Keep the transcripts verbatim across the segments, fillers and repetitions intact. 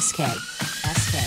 S K. S K.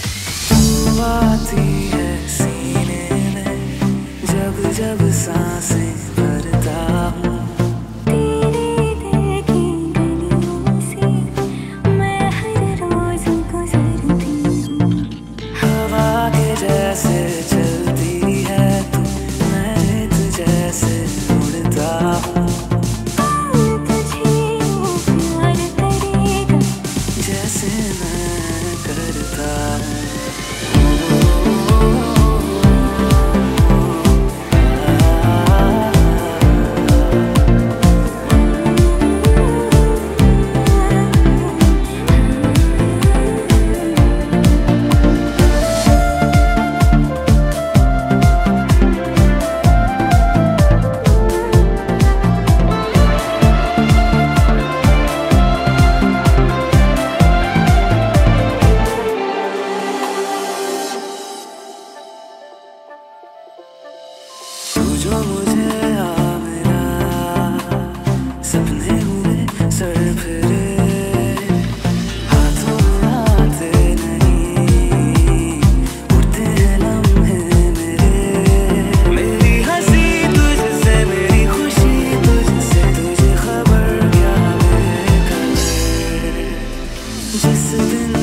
Just a